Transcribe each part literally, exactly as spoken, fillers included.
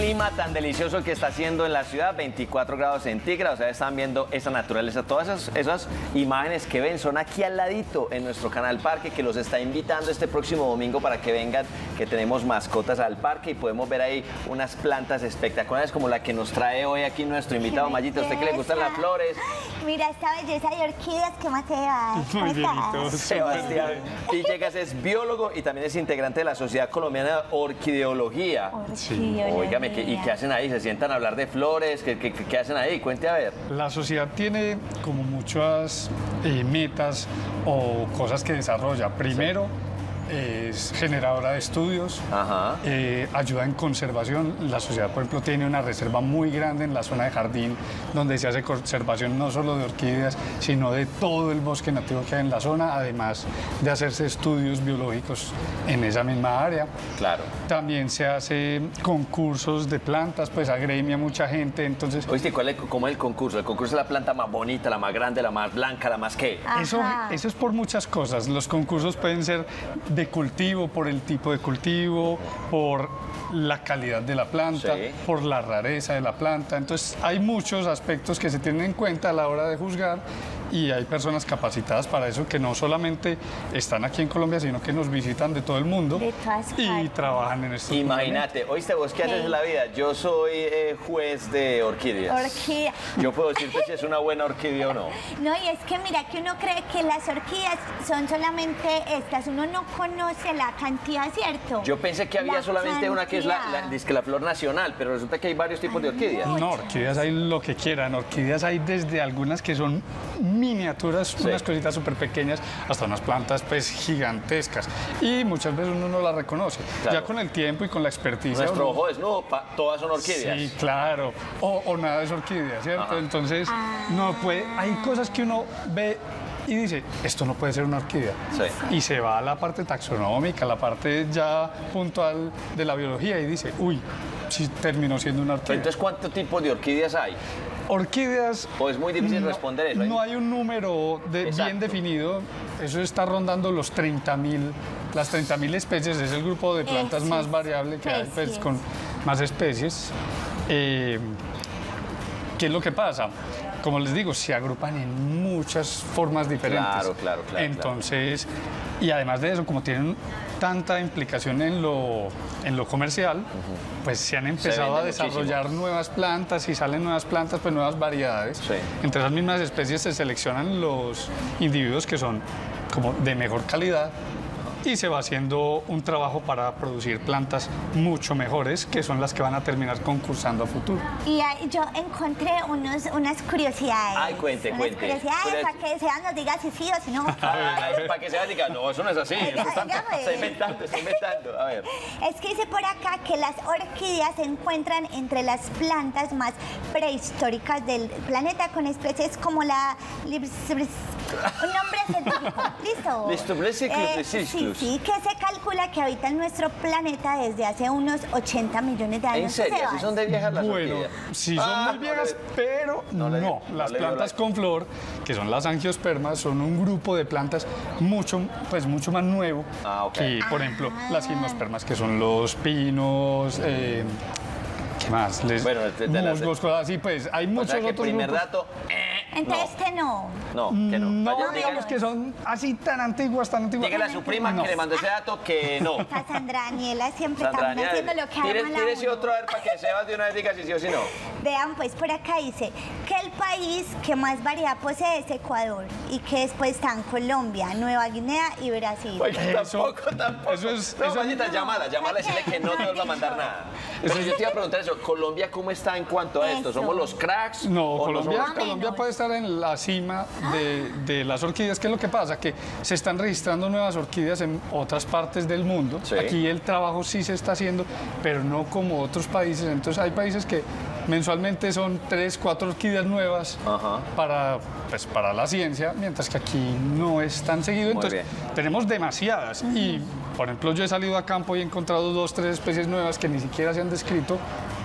clima tan delicioso que está haciendo en la ciudad, veinticuatro grados centígrados, o sea, están viendo esa naturaleza, todas esas, esas imágenes que ven son aquí al ladito en nuestro canal Parque, que los está invitando este próximo domingo para que vengan, que tenemos mascotas al parque y podemos ver ahí unas plantas espectaculares como la que nos trae hoy aquí nuestro invitado Mayito. ¿A usted que le gustan las flores? Mira esta belleza de orquídeas que más te va. Muy bien, Sebastián Villegas es biólogo y también es integrante de la Sociedad Colombiana de Orquideología. Sí. Óigame, ¿qué, ¿y qué hacen ahí? ¿Se sientan a hablar de flores? ¿Qué, qué, qué hacen ahí? Cuente a ver. La sociedad tiene como muchas eh, metas o cosas que desarrolla. Primero, sí, es generadora de estudios, ajá, eh, ayuda en conservación. La sociedad, por ejemplo, tiene una reserva muy grande en la zona de jardín, donde se hace conservación no solo de orquídeas, sino de todo el bosque nativo que hay en la zona, además de hacerse estudios biológicos en esa misma área. Claro. También se hace concursos de plantas, pues agremia mucha gente, entonces... Oíste, ¿cuál es, cómo es el concurso? El concurso es la planta más bonita, la más grande, la más blanca, la más qué. Eso, eso es por muchas cosas. Los concursos pueden ser de cultivo, por el tipo de cultivo, por la calidad de la planta, sí, por la rareza de la planta. Entonces hay muchos aspectos que se tienen en cuenta a la hora de juzgar y hay personas capacitadas para eso que no solamente están aquí en Colombia, sino que nos visitan de todo el mundo de y trabajan en estos. Imagínate, oíste vos, ¿qué haces en la vida? Yo soy eh, juez de orquídeas. Orquídea. Yo puedo decirte si es una buena orquídea o no. No, y es que mira que uno cree que las orquídeas son solamente estas, uno no conoce la cantidad, ¿cierto? Yo pensé que había la solamente cantidad, una que es la, la, dice, la flor nacional, pero resulta que hay varios tipos, ay, de orquídeas. No, no, orquídeas hay lo que quieran, orquídeas hay desde algunas que son miniaturas, sí, unas cositas súper pequeñas, hasta unas plantas pues gigantescas, y muchas veces uno no las reconoce, claro, ya con el tiempo y con la experticia. Nuestro uno... ojo es no, pa, todas son orquídeas. Sí, claro, o, o nada es orquídea, ¿cierto? Ajá. Entonces, ah, no puede, hay cosas que uno ve y dice, esto no puede ser una orquídea, sí, y se va a la parte taxonómica, la parte ya puntual de la biología y dice, uy, sí terminó siendo una orquídea. Entonces, ¿cuántos tipos de orquídeas hay? Orquídeas... O es muy difícil no, responder eso. ¿Eh? No hay un número de, bien definido, eso está rondando los treinta mil, las treinta mil especies, es el grupo de plantas es, más variable que especies hay, pues, con más especies. Eh, ¿Qué es lo que pasa? Como les digo, se agrupan en muchas formas diferentes. Claro, claro, claro. Entonces, claro, y además de eso, como tienen tanta implicación en lo, en lo comercial, uh-huh, pues se han empezado se a desarrollar muchísimo nuevas plantas y salen nuevas plantas, pues nuevas variedades. Sí. Entre esas mismas especies se seleccionan los individuos que son como de mejor calidad y se va haciendo un trabajo para producir plantas mucho mejores que son las que van a terminar concursando a futuro. Y ahí yo encontré unos, unas curiosidades. Ay, cuente, unas cuente. curiosidades Pero para es... que Sean nos diga si sí o si no. Ah, es para que Sean diga, no, eso no es así. Oiga, eso oiga, está, está inventando, está inventando. A ver. Es que dice por acá que las orquídeas se encuentran entre las plantas más prehistóricas del planeta con especies como la... Un nombre científico, ¿listo? Listroflexiclipsistus. Sí, que se calcula que habitan nuestro planeta desde hace unos ochenta millones de años. ¿En serio? ¿Sí son de viejas las orquídeas? Bueno, sí son ah, muy viejas, no le, pero no. Le, no las no plantas con flor, que son las angiospermas, son un grupo de plantas mucho, pues, mucho más nuevo ah, okay. que, por ah. ejemplo, las gimnospermas, que son los pinos... Mm. Eh, ¿qué más? Les, bueno, de, de musgos, cosas así, pues, hay muchos o sea, otros que primer grupos. dato... Eh, Entonces, no. que no. No, que no. No, Vaya, digamos que son así tan antiguas, tan antiguas. Dígale a su prima no. que le mandó ese dato que no. Está Sandra Daniela siempre está haciendo lo que ama. Tírese otro a ver para que Sebas de una vez diga si sí o si no. Vean, pues por acá dice que el país que más variedad posee es Ecuador y que después están Colombia, Nueva Guinea y Brasil. Oye, tampoco, tampoco. Eso es. No, Mayita, no. llámala, llámala y decirle que no te va a mandar nada. Pero yo te iba a preguntar eso. ¿Colombia cómo está en cuanto a esto? ¿Somos los cracks? No, Colombia, Colombia puede estar en la cima de, de las orquídeas. ¿Qué es lo que pasa? Que se están registrando nuevas orquídeas en otras partes del mundo. Sí. Aquí el trabajo sí se está haciendo, pero no como otros países. Entonces hay países que mensualmente son tres, cuatro orquídeas nuevas para, pues, para la ciencia, mientras que aquí no es tan seguido. Muy Entonces bien. tenemos demasiadas. Uh-huh. Y, por ejemplo, yo he salido a campo y he encontrado dos, tres especies nuevas que ni siquiera se han descrito.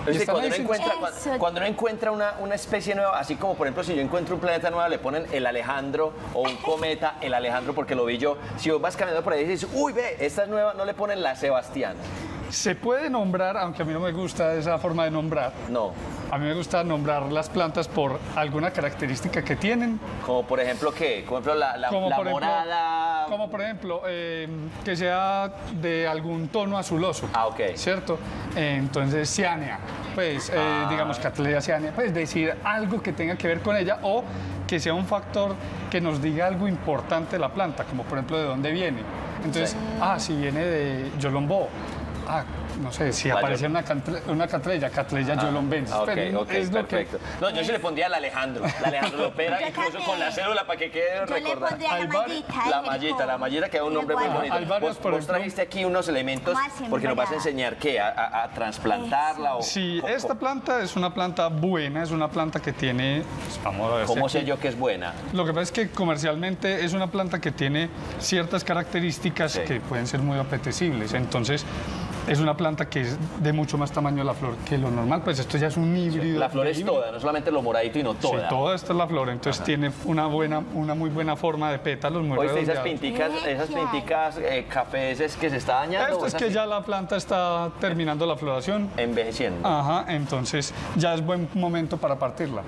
Entonces, cuando, uno encuentra, cuando, cuando uno encuentra una, una especie nueva, así como por ejemplo si yo encuentro un planeta nuevo le ponen el Alejandro o un cometa, el Alejandro porque lo vi yo, si vos vas caminando por ahí y dices, uy ve, esta es nueva, no le ponen la Sebastián. ¿Se puede nombrar, aunque a mí no me gusta esa forma de nombrar? No. A mí me gusta nombrar las plantas por alguna característica que tienen. Como por ejemplo, ¿qué? Como por ejemplo, la, la, como la por morada... Ejemplo, como por ejemplo, eh, que sea de algún tono azuloso. Ah, ok. ¿Cierto? Eh, entonces, cianea, pues, ah. eh, digamos, catleya cianea, pues decir algo que tenga que ver con ella o que sea un factor que nos diga algo importante de la planta, como por ejemplo, de dónde viene. Entonces, sí. ah, si viene de Yolombó. Ah, no sé, si aparece una, cantre, una catleya, catleya Yolombens. Ah, ok, pero ok, es perfecto. Que... No, yo se le pondría al Alejandro, la Alejandro Lopera, incluso también. Con la célula para que quede recordada. Yo le pondría la mallita. La mallita, la mallita que es un nombre muy bonito. Alvaro, vos, vos trajiste aquí unos elementos porque nos vas a enseñar, ¿qué? ¿A, a, a trasplantarla? O, sí, o, esta o, planta es una planta buena, es una planta que tiene... Pues, vamos a ver ¿Cómo sé aquí. yo que es buena? Lo que pasa es que comercialmente es una planta que tiene ciertas características sí. que pueden ser muy apetecibles, entonces... Es una planta que es de mucho más tamaño la flor que lo normal, pues esto ya es un híbrido. La flor es toda, no solamente lo moradito, sino toda. Sí, toda esta es la flor, entonces Ajá. tiene una buena, una muy buena forma de pétalos, muy redondeados. Esas pinticas, esas pinticas eh, cafés que se está dañando. Esto es que ya la planta está terminando la floración. Envejeciendo. Ajá, entonces ya es buen momento para partirla.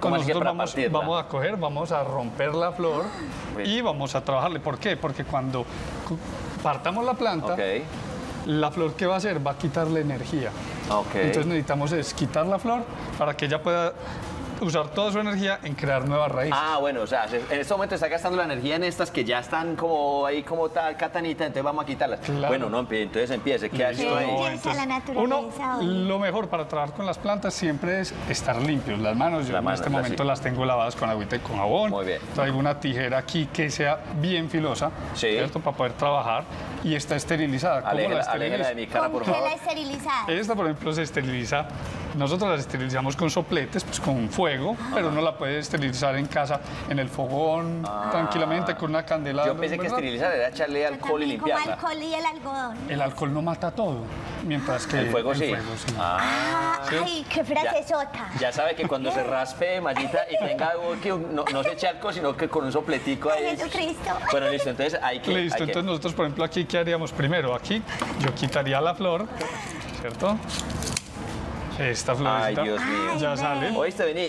Cuando nosotros vamos, vamos a coger, vamos a romper la flor y vamos a trabajarle. ¿Por qué? Porque cuando partamos la planta... Okay. La flor, ¿qué va a hacer? Va a quitarle energía. Okay. Entonces necesitamos es quitar la flor para que ella pueda usar toda su energía en crear nuevas raíces. Ah, bueno, o sea, en este momento está gastando la energía en estas que ya están como ahí como tal catanita, entonces vamos a quitarlas. Claro. Bueno, no, entonces empiece. ¿Qué haces ahí? Entonces, la uno, lo mejor para trabajar con las plantas siempre es estar limpios. Las manos, yo la en mano, este momento así. las tengo lavadas con agüita y con jabón. Muy bien. Traigo una tijera aquí que sea bien filosa, sí. ¿cierto? Para poder trabajar. Y está esterilizada. Aléjala, ¿Cómo la esteriliza? de mi cara, por favor. ¿Cómo la esterilizada? Esta, por ejemplo, se esteriliza. Nosotros la esterilizamos con sopletes, pues con fuego, ah. pero uno la puede esterilizar en casa, en el fogón, ah. tranquilamente, con una candela. Yo pensé que esterilizar era echarle alcohol y limpiarla. alcohol y el algodón. El alcohol no mata todo, mientras que el fuego el sí. Fuego, sí. Ah. ¿Sí? Ay, qué frasesota. Ya, ya sabe que cuando se raspe, Mayita, y tenga algo que no, no se eche alcohol, sino que con un sopletico ahí. Jesucristo. Bueno, listo, entonces hay que... Listo, hay entonces que... nosotros, por ejemplo, aquí ¿qué haríamos primero? Aquí yo quitaría la flor, ¿cierto? Esta florecita Ay, Dios mío. ya sale. Oíste, vení.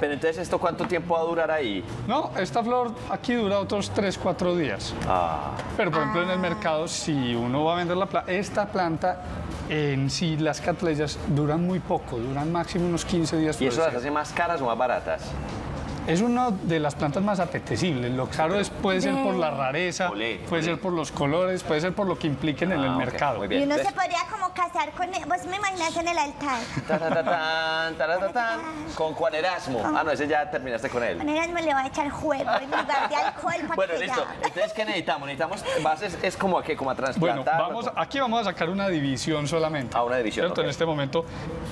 Pero entonces, ¿esto cuánto tiempo va a durar ahí? No, esta flor aquí dura otros tres, cuatro días. Ah. Pero, por ejemplo, ah. en el mercado, si uno va a vender la planta, esta planta en sí, las catleyas duran muy poco, duran máximo unos quince días. ¿Y eso las hace más caras o más baratas? Es una de las plantas más apetecibles. Lo caro es, puede ser por la rareza, olé, puede olé. ser por los colores, puede ser por lo que impliquen ah, en el okay, mercado. Y uno se podría como casar con... Vos me imaginas en el altar. Ta, ta, ta, tan, ta, ta, ta, con Juan Erasmo. Con... Ah, no, ese ya terminaste con él. Juan Erasmo le va a echar juego en lugar de alcohol. Para bueno, que listo. Ya. Entonces, ¿qué necesitamos? Necesitamos bases, es como a qué, como a trasplantar. Bueno, vamos, aquí vamos a sacar una división solamente. Ah, una división, ¿cierto? Okay. En este momento,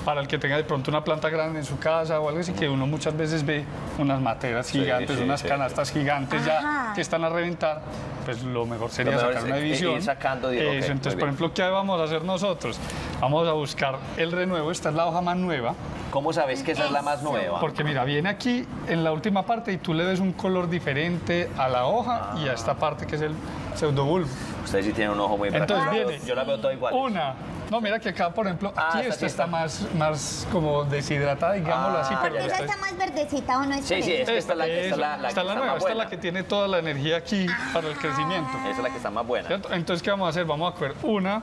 para el que tenga de pronto una planta grande en su casa o algo así, que uno muchas veces ve unas materas gigantes, sí, sí, unas sí, canastas sí. gigantes Ajá. ya que están a reventar, pues lo mejor sería lo mejor sacar es, una división. Ir sacando, digo, Eso, okay, entonces, por ejemplo, ¿qué vamos a hacer nosotros? Vamos a buscar el renuevo, esta es la hoja más nueva. ¿Cómo sabes que esa es la más nueva? Porque mira, viene aquí en la última parte y tú le ves un color diferente a la hoja ah. y a esta parte que es el pseudobulbo. Ustedes sí tienen un ojo muy bravo. Entonces viene, yo la veo toda igual. Una. No, mira que acá, por ejemplo, aquí ah, esta, esta está más, más como deshidratada, digámoslo ah, así. Porque esta está más verdecita, ¿o no es? Sí, sí, esta es la que está la, la, está la está nueva, esta es la que tiene toda la energía aquí ah, para el crecimiento. Esa es la que está más buena. ¿Cierto? Entonces, ¿qué vamos a hacer? Vamos a coger una,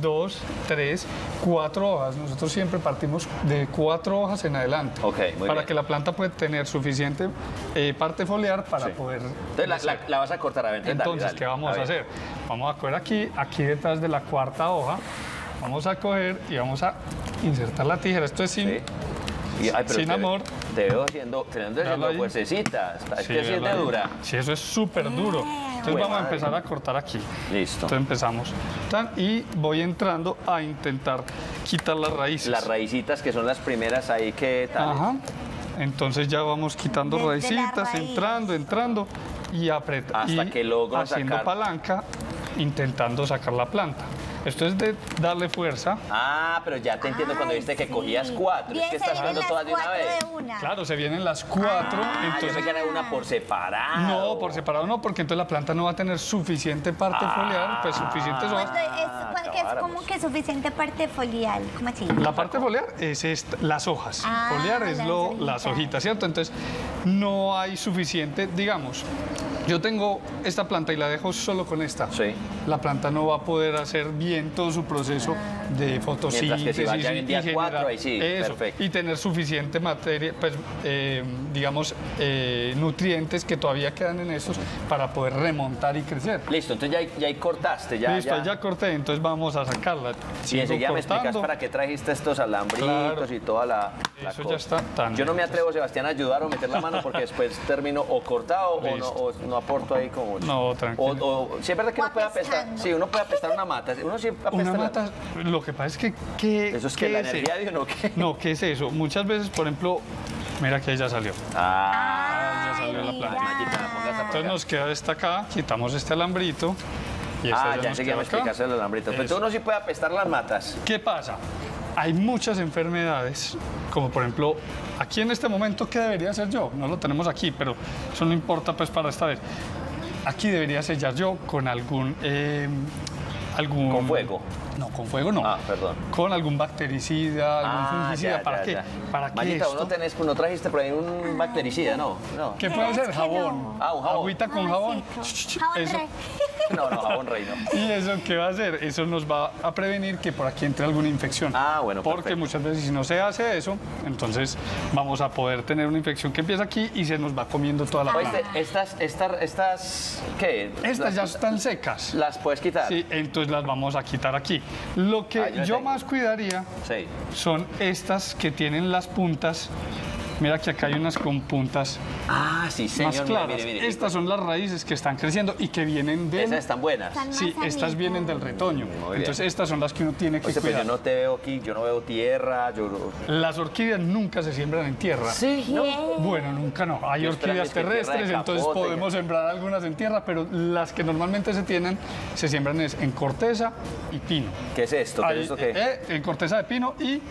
dos, tres, cuatro hojas. Nosotros siempre partimos de cuatro hojas en adelante. Ok, muy bien. Para que la planta pueda tener suficiente eh, parte foliar para sí. poder... Entonces, la, la, la vas a cortar a ver. Entonces, dale, dale. ¿qué vamos a, a hacer? Vamos a coger aquí, aquí detrás de la cuarta hoja. Vamos a coger y vamos a insertar la tijera. Esto es sin, sí. y, ay, sin te, amor. Te veo haciendo, teniendo haciendo fuercecitas. Es sí, que sí es dura. Sí, eso es súper duro. Entonces bueno, vamos a empezar a cortar aquí. Listo. Entonces empezamos. Y voy entrando a intentar quitar las raíces. Las raícitas que son las primeras ahí que tal. Ajá. Entonces ya vamos quitando Desde raícitas, entrando, entrando y apretando. Hasta y que logro haciendo sacar. palanca, intentando sacar la planta. Esto es de darle fuerza. Ah, pero ya te entiendo ah, cuando viste que sí. cogías cuatro. Bien, es que estás hablando todas de una vez. De una. Claro, se vienen las cuatro. Ah, entonces se gana una por separado. No, por separado no, porque entonces la planta no va a tener suficiente parte ah, foliar, pues suficientes hojas. que es como que suficiente parte foliar. ¿Cómo así? La parte foliar es esta, las hojas. Ah, foliar es las, lo, las hojitas, ¿cierto? Entonces, no hay suficiente, digamos, yo tengo esta planta y la dejo solo con esta. Sí. La planta no va a poder hacer bien todo su proceso ah. de fotosíntesis. Que si en día y, cuatro, ahí sí, eso, y tener suficiente materia, pues, eh, digamos, eh, nutrientes que todavía quedan en estos para poder remontar y crecer. Listo, entonces ya, ya cortaste. Ya, Listo, ya... ya corté, entonces vamos a sacarla. Y enseguida me explicas para qué trajiste estos alambritos claro. y toda la, la Eso cosa. Ya está tan Yo no me atrevo, Sebastián, a ayudar o meter la mano porque después termino o cortado o no, o no aporto ahí como... No, tranquilo. O, o, si es verdad que uno puede apestar, sí, uno puede apestar una mata. Uno siempre apesta una mata, la... lo que pasa es que... ¿qué, ¿Eso es que la es energía de uno qué? No, ¿qué es eso? Muchas veces, por ejemplo, mira que ahí ya salió. Ah, ya salió la planta. Entonces nos queda esta acá, quitamos este alambrito. Y ah, ya, ya enseguida me explicas el alambrito. Pero entonces uno sí puede apestar las matas. ¿Qué pasa? Hay muchas enfermedades, como por ejemplo, aquí en este momento, ¿qué debería hacer yo? No lo tenemos aquí, pero eso no importa pues para esta vez. Aquí debería sellar yo con algún... Eh, algún... ¿Con fuego? No, con fuego no. Ah, perdón. Con algún bactericida, algún ah, fungicida. Ya, ¿Para ya, qué? Ya. ¿Para qué Mayita, esto? ¿No, tenés, no trajiste por ahí un bactericida? No. no. ¿Qué puede ser? Jabón. No. Ah, un jabón. Agüita con jabón. Jabón eso... rey. No, no, jabón rey no. ¿Y eso qué va a hacer? Eso nos va a prevenir que por aquí entre alguna infección. Ah, bueno, Porque perfecto. muchas veces si no se hace eso, entonces vamos a poder tener una infección que empieza aquí y se nos va comiendo toda la planta. Este, estas, estas, estas, ¿qué? Estas las, ya están secas. ¿Las puedes quitar? Sí, entonces las vamos a quitar aquí. Lo que ah, yo, yo más cuidaría sí. son estas que tienen las puntas. Mira que acá hay unas con puntas ah, sí, señor, más claras. Mire, mire, mire. Estas son las raíces que están creciendo y que vienen de... Esas están buenas. Sí, estas vienen del retoño. Entonces estas son las que uno tiene que o sea, cuidar. Pues yo no te veo aquí, yo no veo tierra. Yo... Las orquídeas nunca se siembran en tierra. Sí, ¿no? Bueno, nunca no. Hay yo orquídeas terrestres, tierra entonces capote, podemos ya. sembrar algunas en tierra, pero las que normalmente se tienen, se siembran es en corteza y pino. ¿Qué es esto? ¿Qué Hay, es esto qué? Eh, en corteza de pino y...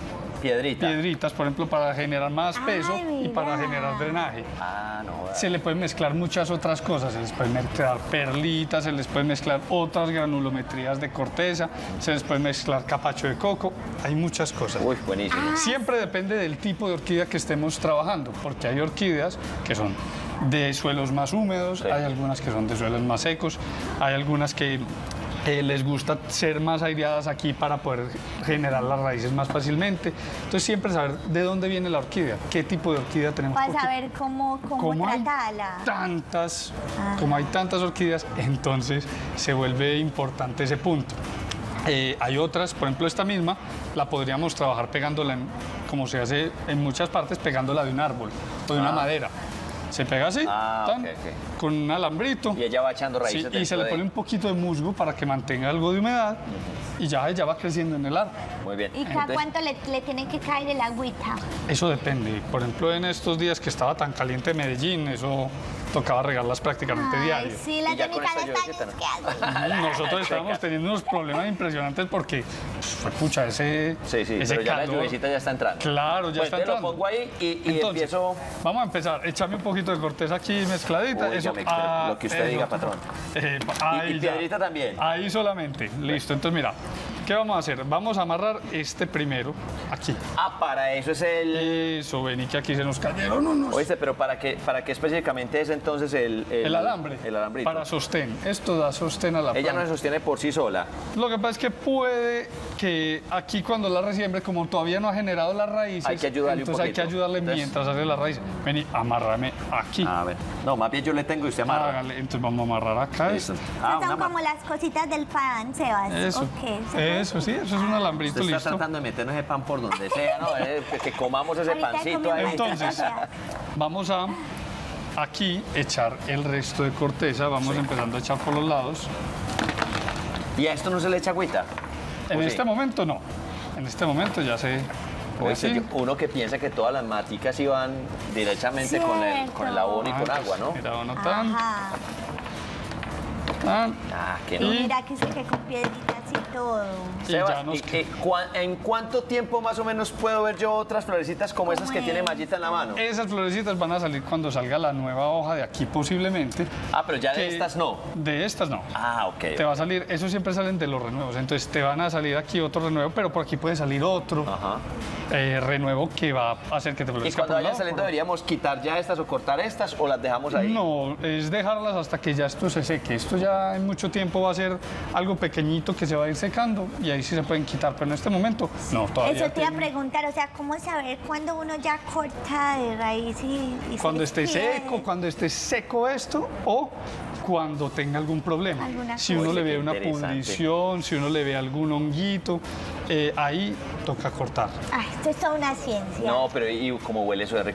Piedrita. Piedritas, por ejemplo, para generar más peso Ay, y para generar drenaje. Ah, no, se le pueden mezclar muchas otras cosas, se les pueden mezclar perlitas, se les pueden mezclar otras granulometrías de corteza, se les puede mezclar capacho de coco, hay muchas cosas. Uy, buenísimo. Ah. Siempre depende del tipo de orquídea que estemos trabajando, porque hay orquídeas que son de suelos más húmedos, sí. hay algunas que son de suelos más secos, hay algunas que... Eh, les gusta ser más aireadas aquí para poder generar las raíces más fácilmente. Entonces, siempre saber de dónde viene la orquídea, qué tipo de orquídea tenemos. Para saber cómo, cómo, cómo tratarla. Hay tantas, ah. Como hay tantas orquídeas, entonces se vuelve importante ese punto. Eh, hay otras, por ejemplo, esta misma, la podríamos trabajar pegándola, en, como se hace en muchas partes, pegándola de un árbol o de ah. una madera. Se pega así, ah, tan, okay, okay. con un alambrito. Y ella va echando raíces. Sí, y se le pone de... un poquito de musgo para que mantenga algo de humedad. Y ya ella va creciendo en el árbol. Muy bien. ¿Y cada Entonces, cuánto le, le tiene que caer el agüita? Eso depende. Por ejemplo, en estos días que estaba tan caliente Medellín, eso tocaba regarlas prácticamente Ay, diario. Sí, la no. Nosotros estábamos teniendo unos problemas impresionantes porque, pues, pucha, ese Sí, sí, ese pero ya calor. La lluvecita ya está entrando. Claro, ya pues está entrando. Lo pongo ahí y, y Entonces, empiezo... Vamos a empezar. Échame un poquito de corteza aquí mezcladita. Uy, eso, me ah, lo que usted eso, diga, patrón. Eh, ahí y, y piedrita también. Ahí solamente. Listo. Entonces, mira. ¿Qué vamos a hacer? Vamos a amarrar este primero aquí. Ah, para eso es el... Eso, vení que aquí se nos cayeron unos... Oíste, pero ¿para qué, para qué específicamente es entonces el... El, el alambre. El alambrito. Para sostén. Esto da sostén a la planta. Ella no se sostiene por sí sola. Lo que pasa es que puede que aquí cuando la resiembre, como todavía no ha generado las raíces... Hay que ayudarle un poquito. Entonces hay que ayudarle entonces... mientras hace las raíces. Vení, amárrame aquí. A ver. No, más bien yo le tengo y usted amarra. Hágale. Entonces vamos a amarrar acá. Eso. Ah, son como las cositas del pan, Sebas. Eso. Okay, eso. Eso sí, eso es un alambrito listo. Está tratando de meternos ese pan por donde sea, ¿no? Es que comamos ese Ahorita pancito ahí. Entonces, vamos a aquí echar el resto de corteza. Vamos sí. empezando a echar por los lados. ¿Y a esto no se le echa agüita? En este sí? momento no. En este momento ya se... Oye, sí. Uno que piensa que todas las maticas iban directamente con el, con el abono y con ah, agua, ¿no? Mira, no tan... Ah, que no. Mira que se que con piedritas. todo. Seba, y, eh, ¿cuá, ¿en cuánto tiempo más o menos puedo ver yo otras florecitas como esas que es? tiene Mallita en la mano? Esas florecitas van a salir cuando salga la nueva hoja de aquí posiblemente. Ah, pero ya de estas no. De estas no. Ah, ok. Te okay. va a salir, eso siempre salen de los renuevos, entonces te van a salir aquí otro renuevo, pero por aquí puede salir otro Ajá. Eh, renuevo que va a hacer que te florezca. ¿Y cuando vayan saliendo deberíamos quitar ya estas o cortar estas o las dejamos ahí? No, es dejarlas hasta que ya esto se seque. Esto ya en mucho tiempo va a ser algo pequeñito que se va a ir secando y ahí sí se pueden quitar, pero en este momento no, todavía. Eso te iba tiene... a preguntar, o sea, ¿cómo saber cuando uno ya corta de raíz y, y cuando se esté quiere? seco, cuando esté seco esto o cuando tenga algún problema? Si uno le ve una pudrición, si uno le ve algún honguito, eh, ahí toca cortar. Ay, esto es toda una ciencia. No, pero y como huele eso de rico.